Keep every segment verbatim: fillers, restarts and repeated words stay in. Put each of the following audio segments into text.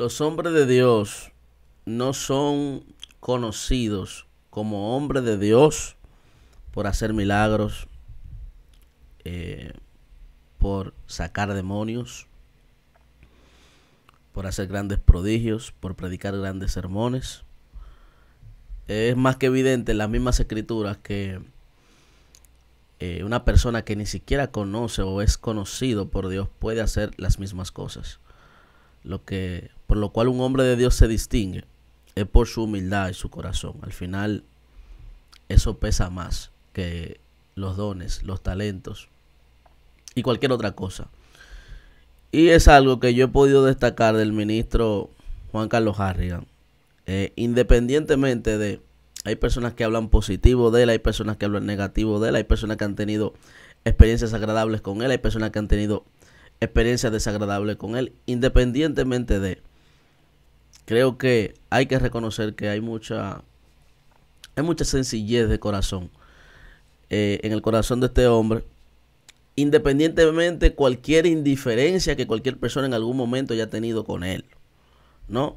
Los hombres de Dios no son conocidos como hombres de Dios por hacer milagros, eh, por sacar demonios, por hacer grandes prodigios, por predicar grandes sermones. Es más que evidente en las mismas escrituras que eh, una persona que ni siquiera conoce o es conocido por Dios puede hacer las mismas cosas. Lo que, por lo cual un hombre de Dios se distingue es por su humildad y su corazón. Al final eso pesa más que los dones, los talentos y cualquier otra cosa. Y es algo que yo he podido destacar del ministro Juan Carlos Harrigan. Eh, independientemente de, hay personas que hablan positivo de él, hay personas que hablan negativo de él, hay personas que han tenido experiencias agradables con él, hay personas que han tenido experiencias desagradables con él. Independientemente de, creo que hay que reconocer que hay mucha, hay mucha sencillez de corazón eh, en el corazón de este hombre. Independientemente de cualquier indiferencia que cualquier persona en algún momento haya tenido con él, ¿no?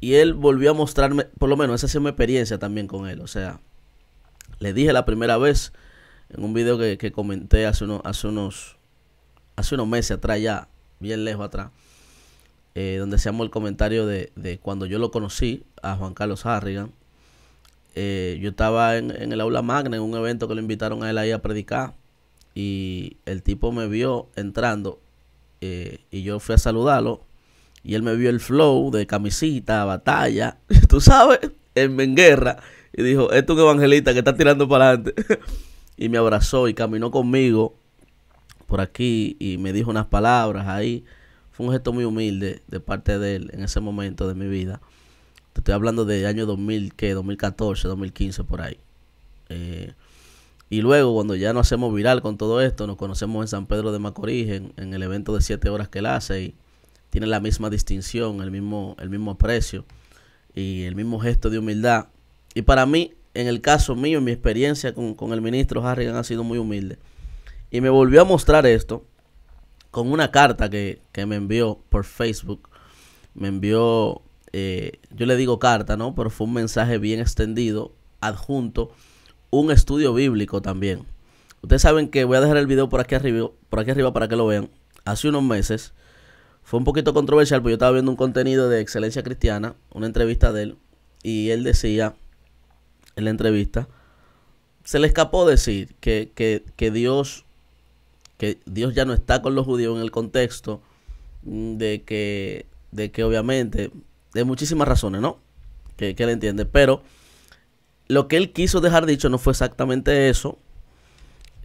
Y él volvió a mostrarme, por lo menos esa ha sido mi experiencia también con él. O sea, le dije la primera vez en un video que, que comenté hace unos, hace unos hace unos meses atrás ya, bien lejos atrás, eh, donde se llamó el comentario de, de cuando yo lo conocí a Juan Carlos Harrigan. Eh, yo estaba en, en el aula magna en un evento que lo invitaron a él ahí a predicar, y el tipo me vio entrando eh, y yo fui a saludarlo, y él me vio el flow de camisita, batalla, tú sabes, en, en guerra, y dijo, esto es un evangelista que está tirando para adelante. Y me abrazó y caminó conmigo por aquí y me dijo unas palabras ahí. Fue un gesto muy humilde de parte de él en ese momento de mi vida. Te estoy hablando del año dos mil, ¿qué? dos mil catorce, dos mil quince, por ahí. Eh, y luego, cuando ya nos hacemos viral con todo esto, nos conocemos en San Pedro de Macorís, en, en el evento de siete horas que él hace, y tiene la misma distinción, el mismo, el mismo aprecio y el mismo gesto de humildad. Y para mí, en el caso mío, en mi experiencia con, con el ministro Harrigan, ha sido muy humilde. Y me volvió a mostrar esto con una carta que, que me envió por Facebook. Me envió, eh, yo le digo carta, ¿no? Pero fue un mensaje bien extendido, adjunto, un estudio bíblico también. Ustedes saben que voy a dejar el video por aquí arriba, por aquí arriba para que lo vean. Hace unos meses fue un poquito controversial, porque yo estaba viendo un contenido de Excelencia Cristiana, una entrevista de él, y él decía en la entrevista, se le escapó decir que, que, que Dios... que Dios ya no está con los judíos en el contexto de que, de que obviamente, de muchísimas razones, ¿no? Que, que él entiende. Pero lo que él quiso dejar dicho no fue exactamente eso.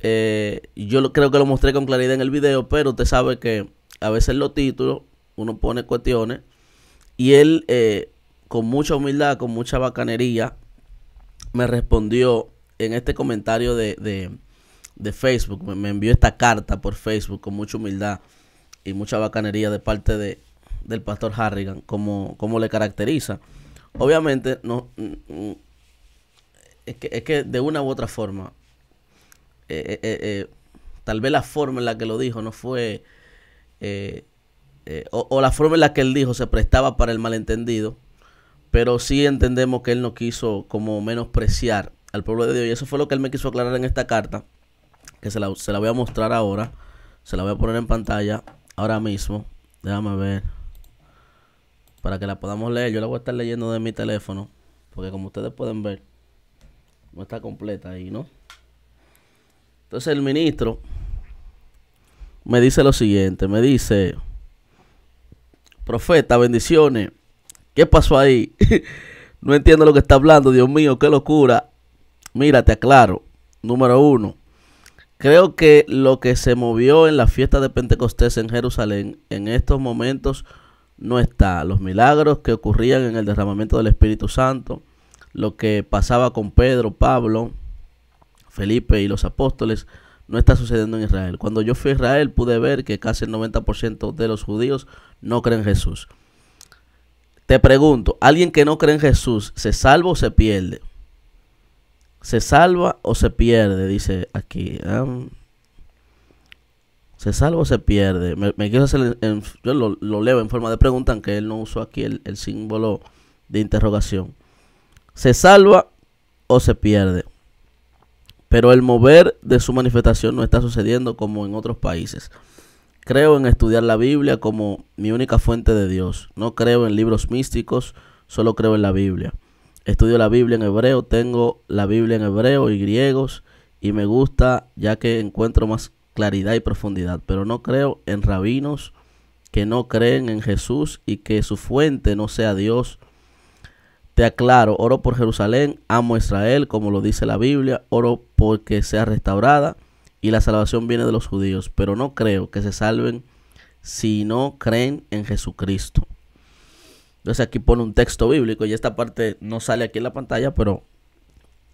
Eh, yo lo, creo que lo mostré con claridad en el video, pero usted sabe que a veces los títulos, uno pone cuestiones, y él eh, con mucha humildad, con mucha bacanería, me respondió en este comentario de... de de Facebook, me envió esta carta por Facebook con mucha humildad y mucha bacanería de parte de, del pastor Harrigan, como, como le caracteriza. Obviamente, no es que, es que de una u otra forma, eh, eh, eh, tal vez la forma en la que lo dijo no fue, eh, eh, o, o la forma en la que él dijo se prestaba para el malentendido, pero sí entendemos que él no quiso como menospreciar al pueblo de Dios, y eso fue lo que él me quiso aclarar en esta carta, que se la, se la voy a mostrar ahora, se la voy a poner en pantalla ahora mismo. Déjame ver, para que la podamos leer. Yo la voy a estar leyendo de mi teléfono, porque como ustedes pueden ver, no está completa ahí, ¿no? Entonces el ministro me dice lo siguiente, me dice, profeta, bendiciones, ¿qué pasó ahí? No entiendo lo que está hablando, Dios mío, qué locura. Mira, te aclaro, número uno, creo que lo que se movió en la fiesta de Pentecostés en Jerusalén en estos momentos no está. Los milagros que ocurrían en el derramamiento del Espíritu Santo, lo que pasaba con Pedro, Pablo, Felipe y los apóstoles, no está sucediendo en Israel. Cuando yo fui a Israel pude ver que casi el noventa por ciento de los judíos no creen en Jesús. Te pregunto, ¿alguien que no cree en Jesús se salva o se pierde? ¿Se salva o se pierde? Dice aquí. Um, ¿se salva o se pierde? Me, me quiero hacer, en, yo lo, lo leo en forma de pregunta, aunque él no usó aquí el, el símbolo de interrogación. ¿Se salva o se pierde? Pero el mover de su manifestación no está sucediendo como en otros países. Creo en estudiar la Biblia como mi única fuente de Dios. No creo en libros místicos, solo creo en la Biblia. Estudio la Biblia en hebreo, tengo la Biblia en hebreo y griegos y me gusta ya que encuentro más claridad y profundidad. Pero no creo en rabinos que no creen en Jesús y que su fuente no sea Dios. Te aclaro, oro por Jerusalén, amo a Israel, como lo dice la Biblia, oro porque sea restaurada y la salvación viene de los judíos, pero no creo que se salven si no creen en Jesucristo. Entonces aquí pone un texto bíblico y esta parte no sale aquí en la pantalla, pero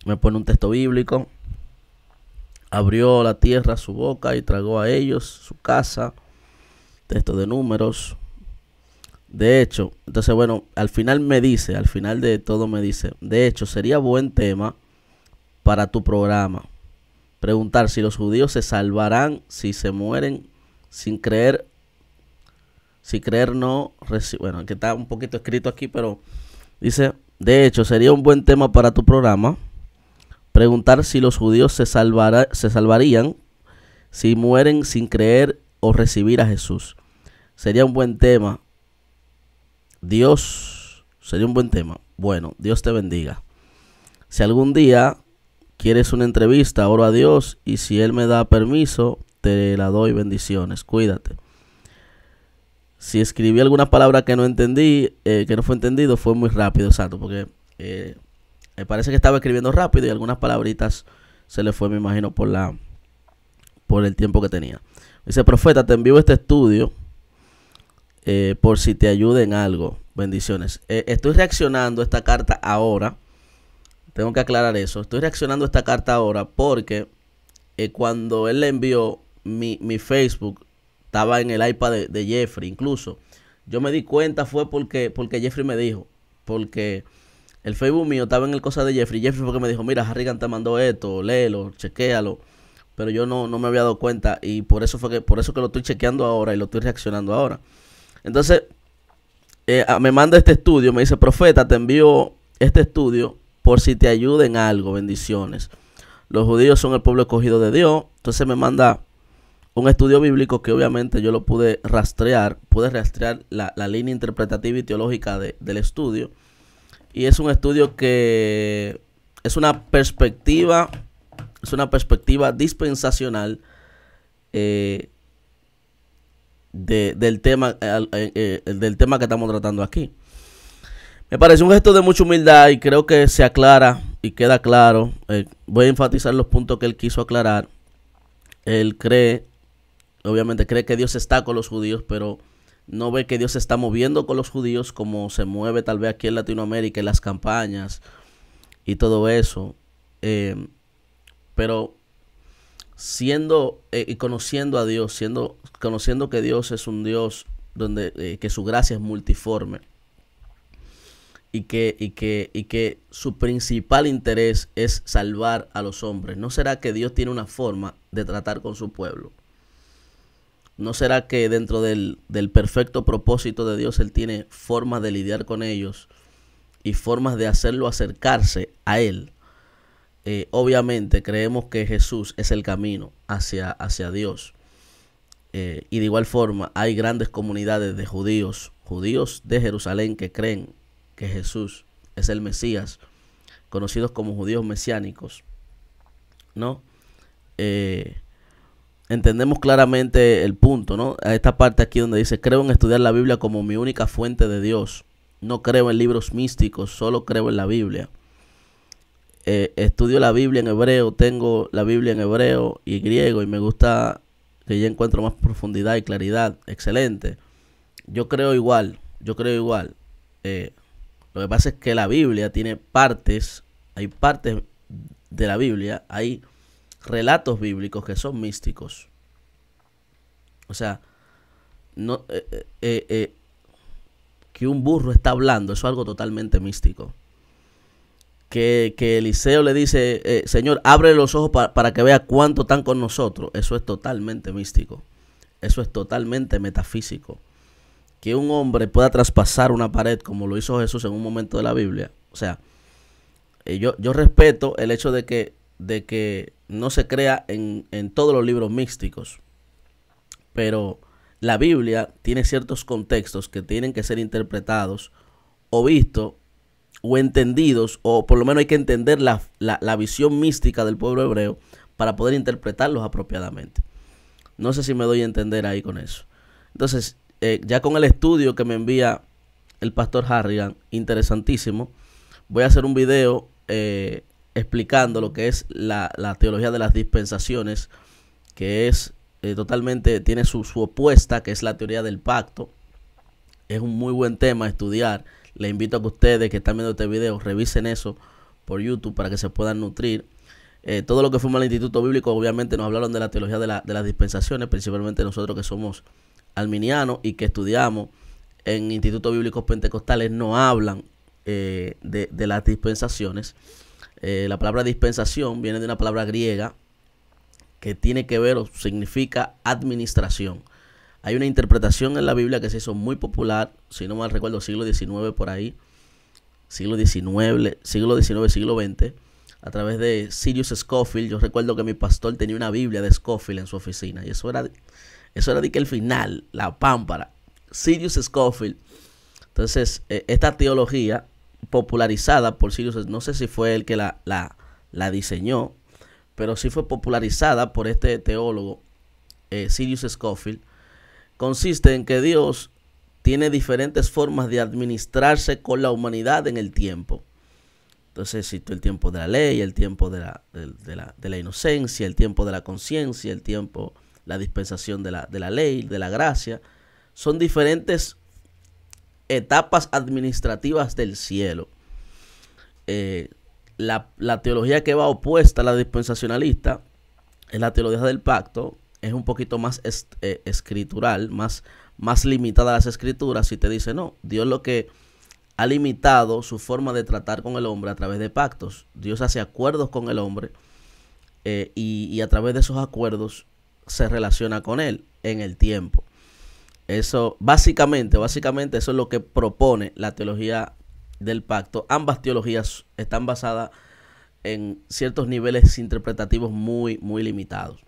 me pone un texto bíblico. Abrió la tierra su boca y tragó a ellos su casa. Texto de Números. De hecho, entonces bueno, al final me dice, al final de todo me dice, de hecho sería buen tema para tu programa preguntar si los judíos se salvarán si se mueren sin creer, si creer no reciben. Bueno, que está un poquito escrito aquí, pero dice, de hecho sería un buen tema para tu programa preguntar si los judíos se, salvará, se salvarían si mueren sin creer o recibir a Jesús. Sería un buen tema. Dios, sería un buen tema. Bueno, Dios te bendiga. Si algún día quieres una entrevista, oro a Dios y si Él me da permiso, te la doy. Bendiciones, cuídate. Si escribí alguna palabra que no entendí, eh, que no fue entendido, fue muy rápido, exacto, porque eh, me parece que estaba escribiendo rápido y algunas palabritas se le fue, me imagino, por, la, por el tiempo que tenía. Dice, profeta, te envío este estudio. Eh, por si te ayuda en algo. Bendiciones. Eh, estoy reaccionando a esta carta ahora. Tengo que aclarar eso. Estoy reaccionando a esta carta ahora porque eh, cuando él le envió mi, mi Facebook, estaba en el iPad de, de Jeffrey. Incluso yo me di cuenta fue porque, porque Jeffrey me dijo. Porque el Facebook mío estaba en el cosa de Jeffrey. Jeffrey porque me dijo, mira, Harrigan te mandó esto, léelo, chequéalo. Pero yo no, no me había dado cuenta y por eso fue que, por eso que lo estoy chequeando ahora y lo estoy reaccionando ahora. Entonces, eh, me manda este estudio, me dice, profeta, te envío este estudio por si te ayuda en algo, bendiciones. Los judíos son el pueblo escogido de Dios, entonces me manda un estudio bíblico que obviamente yo lo pude rastrear, pude rastrear la, la línea interpretativa y teológica de, del estudio. Y es un estudio que es una perspectiva, es una perspectiva dispensacional, eh, De, del, tema, eh, eh, del tema que estamos tratando aquí. Me parece un gesto de mucha humildad y creo que se aclara y queda claro. Eh, voy a enfatizar los puntos que él quiso aclarar. Él cree, obviamente cree que Dios está con los judíos, pero no ve que Dios se está moviendo con los judíos como se mueve tal vez aquí en Latinoamérica, en las campañas y todo eso. Eh, pero... siendo eh, y conociendo a Dios, siendo conociendo que Dios es un Dios donde eh, que su gracia es multiforme y que, y, que, y que su principal interés es salvar a los hombres. ¿No será que Dios tiene una forma de tratar con su pueblo? ¿No será que dentro del, del perfecto propósito de Dios Él tiene formas de lidiar con ellos y formas de hacerlo acercarse a Él? Eh, obviamente creemos que Jesús es el camino hacia, hacia Dios eh, y de igual forma hay grandes comunidades de judíos, judíos de Jerusalén que creen que Jesús es el Mesías, conocidos como judíos mesiánicos, ¿no? Eh, entendemos claramente el punto, ¿no? A esta parte aquí donde dice, creo en estudiar la Biblia como mi única fuente de Dios, no creo en libros místicos, solo creo en la Biblia. Eh, estudio la Biblia en hebreo, tengo la Biblia en hebreo y griego y me gusta que ya encuentro más profundidad y claridad. Excelente. Yo creo igual, yo creo igual. Eh, lo que pasa es que la Biblia tiene partes, hay partes de la Biblia, hay relatos bíblicos que son místicos. O sea, no, eh, eh, eh, que un burro está hablando, eso es algo totalmente místico. Que, que Eliseo le dice, eh, Señor, abre los ojos pa, para que vea cuánto están con nosotros. Eso es totalmente místico. Eso es totalmente metafísico. Que un hombre pueda traspasar una pared como lo hizo Jesús en un momento de la Biblia. O sea, eh, yo, yo respeto el hecho de que, de que no se crea en, en todos los libros místicos. Pero la Biblia tiene ciertos contextos que tienen que ser interpretados o vistos o entendidos, o por lo menos hay que entender la, la, la visión mística del pueblo hebreo para poder interpretarlos apropiadamente. No sé si me doy a entender ahí con eso. Entonces, eh, ya con el estudio que me envía el pastor Harrigan, interesantísimo, voy a hacer un video eh, explicando lo que es la, la teología de las dispensaciones, que es eh, totalmente, tiene su, su opuesta, que es la teoría del pacto. Es un muy buen tema a estudiar. Les invito a que ustedes que están viendo este video revisen eso por YouTube para que se puedan nutrir. Eh, todo lo que fuimos al Instituto Bíblico, obviamente nos hablaron de la teología de, la, de las dispensaciones, principalmente nosotros que somos alminianos y que estudiamos en institutos bíblicos pentecostales, no hablan eh, de, de las dispensaciones. Eh, la palabra dispensación viene de una palabra griega que tiene que ver o significa administración. Hay una interpretación en la Biblia que se hizo muy popular, si no mal recuerdo, siglo diecinueve por ahí, siglo diecinueve, siglo diecinueve, siglo veinte, a través de Cyrus Scofield. Yo recuerdo que mi pastor tenía una Biblia de Scofield en su oficina, y eso era, eso era de que el final, la pámpara, Cyrus Scofield. Entonces, eh, esta teología popularizada por Cyrus, no sé si fue el que la, la, la diseñó, pero sí fue popularizada por este teólogo, eh, Cyrus Scofield. Consiste en que Dios tiene diferentes formas de administrarse con la humanidad en el tiempo. Entonces existe el tiempo de la ley, el tiempo de la, de, de la, de la inocencia, el tiempo de la conciencia, el tiempo, la dispensación de la, de la ley, de la gracia. Son diferentes etapas administrativas del cielo. Eh, la, la teología que va opuesta a la dispensacionalista es la teología del pacto. Es un poquito más es, eh, escritural, más, más limitada a las escrituras, y te dice, no, Dios lo que ha limitado su forma de tratar con el hombre a través de pactos. Dios hace acuerdos con el hombre eh, y, y a través de esos acuerdos se relaciona con él en el tiempo. Eso básicamente, básicamente eso es lo que propone la teología del pacto. Ambas teologías están basadas en ciertos niveles interpretativos muy, muy limitados.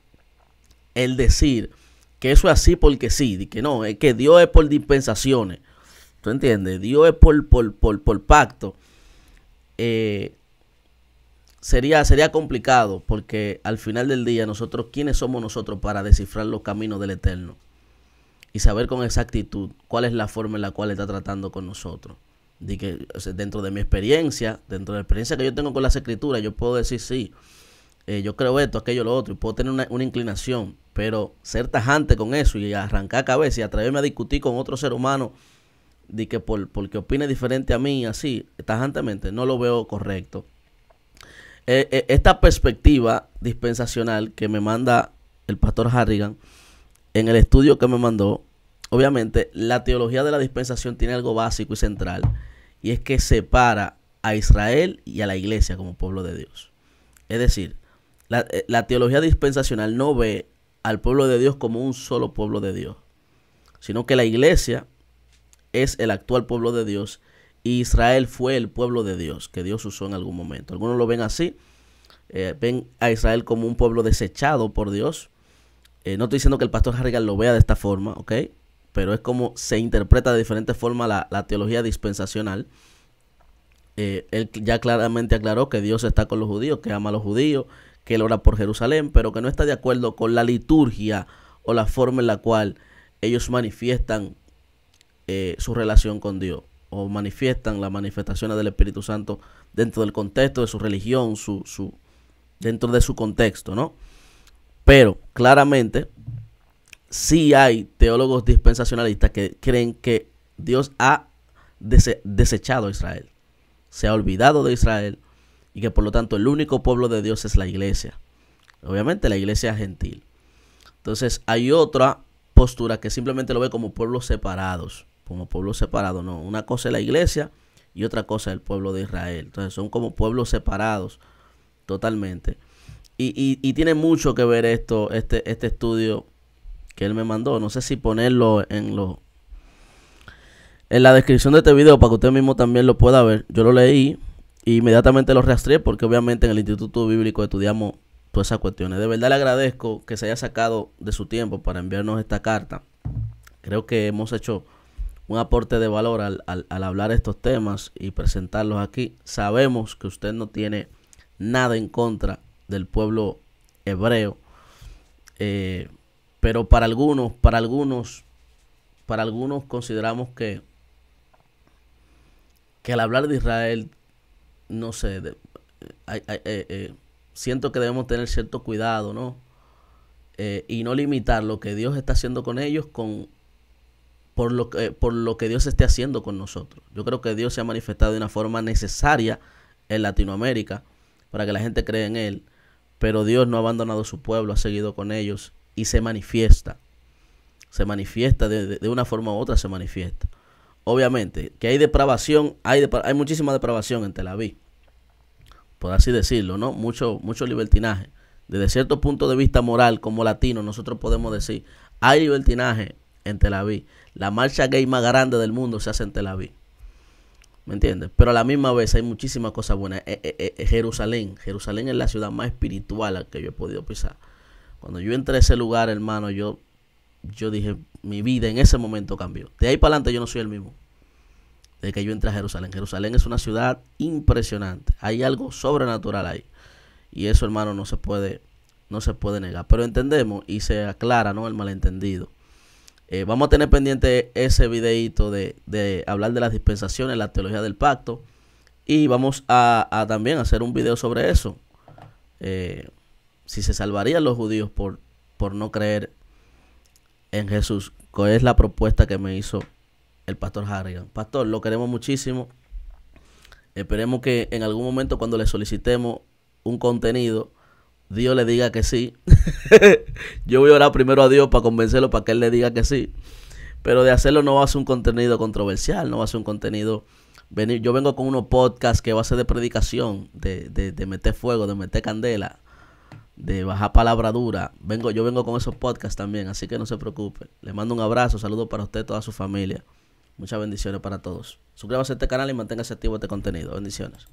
El decir que eso es así porque sí, y que no, es que Dios es por dispensaciones, ¿tú entiendes? Dios es por, por, por, por pacto. Eh, sería, sería complicado porque al final del día nosotros, ¿quiénes somos nosotros para descifrar los caminos del Eterno? Y saber con exactitud cuál es la forma en la cual está tratando con nosotros. De que, o sea, dentro de mi experiencia, dentro de la experiencia que yo tengo con las escrituras, yo puedo decir sí. Eh, yo creo esto, aquello, lo otro, y puedo tener una, una inclinación, pero ser tajante con eso y arrancar cabeza y atreverme a discutir con otro ser humano de que por, porque opine diferente a mí, así, tajantemente, no lo veo correcto. Eh, eh, esta perspectiva dispensacional que me manda el pastor Harrigan, en el estudio que me mandó, obviamente la teología de la dispensación tiene algo básico y central, y es que separa a Israel y a la iglesia como pueblo de Dios. Es decir, La, la teología dispensacional no ve al pueblo de Dios como un solo pueblo de Dios, sino que la iglesia es el actual pueblo de Dios y Israel fue el pueblo de Dios que Dios usó en algún momento. Algunos lo ven así, eh, ven a Israel como un pueblo desechado por Dios. Eh, no estoy diciendo que el pastor Harrigan lo vea de esta forma, ¿ok? Pero es como se interpreta de diferentes formas la, la teología dispensacional. Eh, él ya claramente aclaró que Dios está con los judíos, que ama a los judíos, que él ora por Jerusalén, pero que no está de acuerdo con la liturgia o la forma en la cual ellos manifiestan eh, su relación con Dios, o manifiestan las manifestaciones del Espíritu Santo dentro del contexto de su religión, su, su, dentro de su contexto, ¿no? Pero claramente sí hay teólogos dispensacionalistas que creen que Dios ha dese- desechado a Israel, se ha olvidado de Israel, y que por lo tanto el único pueblo de Dios es la iglesia. Obviamente la iglesia es gentil. Entonces hay otra postura que simplemente lo ve como pueblos separados. Como pueblos separados, no. Una cosa es la iglesia y otra cosa es el pueblo de Israel. Entonces son como pueblos separados totalmente. Y, y, y tiene mucho que ver esto, este, este estudio que él me mandó. No sé si ponerlo en lo, en la descripción de este video para que usted mismo también lo pueda ver. Yo lo leí e inmediatamente lo rastreé porque obviamente en el Instituto Bíblico estudiamos todas esas cuestiones. De verdad le agradezco que se haya sacado de su tiempo para enviarnos esta carta. Creo que hemos hecho un aporte de valor al, al, al hablar estos temas y presentarlos aquí. Sabemos que usted no tiene nada en contra del pueblo hebreo, eh, pero para algunos, para algunos, para algunos consideramos que, que al hablar de Israel, no sé, de, eh, eh, eh, siento que debemos tener cierto cuidado, ¿no? Eh, y no limitar lo que Dios está haciendo con ellos con Por lo, que, por lo que Dios esté haciendo con nosotros. Yo creo que Dios se ha manifestado de una forma necesaria en Latinoamérica para que la gente crea en Él, pero Dios no ha abandonado su pueblo, ha seguido con ellos y se manifiesta. Se manifiesta de, de, de una forma u otra, se manifiesta. Obviamente, que hay depravación, hay, depra hay muchísima depravación en Tel Aviv, por así decirlo, ¿no? Mucho, mucho libertinaje. Desde cierto punto de vista moral, como latino, nosotros podemos decir, hay libertinaje en Tel Aviv. La marcha gay más grande del mundo se hace en Tel Aviv, ¿me entiendes? Pero a la misma vez hay muchísimas cosas buenas. eh, eh, eh, Jerusalén, Jerusalén es la ciudad más espiritual a la que yo he podido pisar. Cuando yo entré a ese lugar, hermano, yo, yo dije, mi vida en ese momento cambió. De ahí para adelante yo no soy el mismo desde que yo entré a Jerusalén. Jerusalén es una ciudad impresionante, hay algo sobrenatural ahí, y eso, hermano, no se puede, no se puede negar. Pero entendemos y se aclara, ¿no?, el malentendido. Eh, vamos a tener pendiente ese videíto de, de hablar de las dispensaciones, la teología del pacto. Y vamos a, a también hacer un video sobre eso. Eh, si se salvarían los judíos por, por no creer en Jesús, que es la propuesta que me hizo el pastor Harrigan. Pastor, lo queremos muchísimo. Esperemos que en algún momento cuando le solicitemos un contenido, Dios le diga que sí. Yo voy a orar primero a Dios para convencerlo, para que Él le diga que sí. Pero de hacerlo no va a ser un contenido controversial, no va a ser un contenido... Yo vengo con unos podcasts que va a ser de predicación, de, de, de meter fuego, de meter candela, de bajar palabra dura. Vengo, yo vengo con esos podcasts también, así que no se preocupe. Le mando un abrazo, saludos para usted y toda su familia. Muchas bendiciones para todos. Suscríbase a este canal y manténgase activo este contenido. Bendiciones.